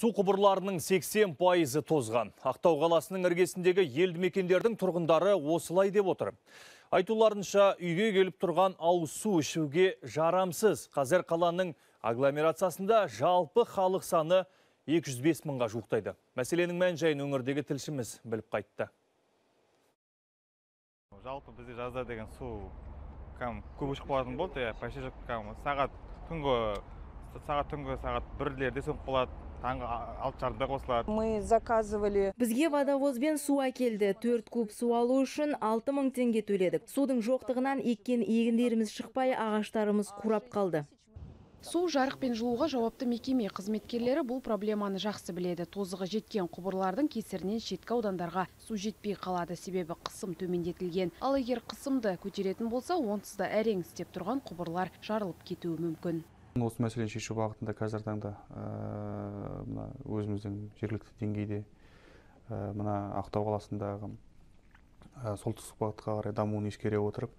Су құбырларының 80% тозған. Ақтау қаласының іргесіндегі елді мекендердің тұрғындары осылай деп отыр. Айтуларынша үйге келіп тұрған ауыз су ішуге жарамсыз. Қазір қаланың агломерациясында жалпы халық саны 205 мыңға жуықтайды. Мәселенің мән-жайын өңірдегі тілшіміз біліп қайтты. Жалпы бізде жазда деген су көп ішіп қалатын болды. Почти сағат бірлерде сөніп қалады. Мы заказывали. Бізге водовозбен су әкелді. 4 куб су алу үшін 6000 теңге төледік. Судың жоқтығынан еккен егіндеріміз шықпай, ағаштарымыз қурап қалды. Су жарықпен жылуға жауапты мекеме қызметкерлері бұл проблеманы жақсы біледі. Тозығы жеткен құбырлардың кесірінен шеткі аудандарға су жетпей қалады, себебі қысым төмендетілген. Ал егер қысымды көтеретін болса, онсыз да әрең істеп тұрған құбырлар жарылып кетуі мүмкін. Осы мәселені шешу бағытында қазір таңда өзіміздің жергілікті деңгейде мына Ақтау қаласындағы солтүстік бағытқа қарай дамуын ескере отырып,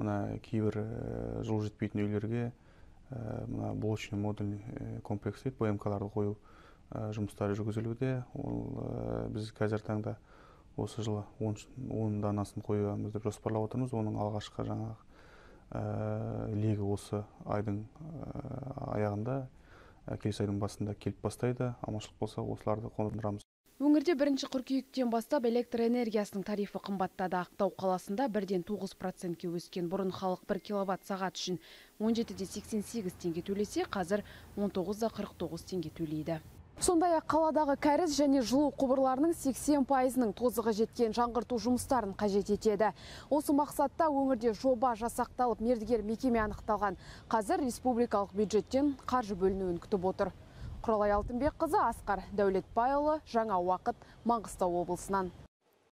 мына кейбір жылу жетпейтін үйлерге мына блочный модуль комплексі БМК-ларды қою жұмыстары жүргізілуде. Ол біз қазір таңда осы жылы 10 данасын қоюымыз деп жоспарлап отырмыз. Оның алғашқы жаңағы легі осы айдың аяғында, келесі айдың басында келіп бастайды. Аманшылық болса, осыларды қондырамыз. Өңірде 1 қыркүйектен бастап электр энергиясының тарифі қымбаттады. Ақтау қаласында 1,9%-ке өскен. Бұрын халық 1 киловатт сағат үшін 17,88 теңге төлесе, қазір 19,49 теңге төлейді. Сондай-ақ қаладағы кәріз және жылу құбырларының 80%-ның тозығы жеткен жаңғырту жұмыстарын қажет етеді. Осы мақсатта өңірде жоба жасақталып, мердігер мекеме анықталған. Қазір республикалық бюджеттен қаржы бөлінуін күтіп отыр. Құралай Алтынбек қызы, Асқар Дәулетбайұлы, Жаңа Уақыт, Маңғыстау облысынан.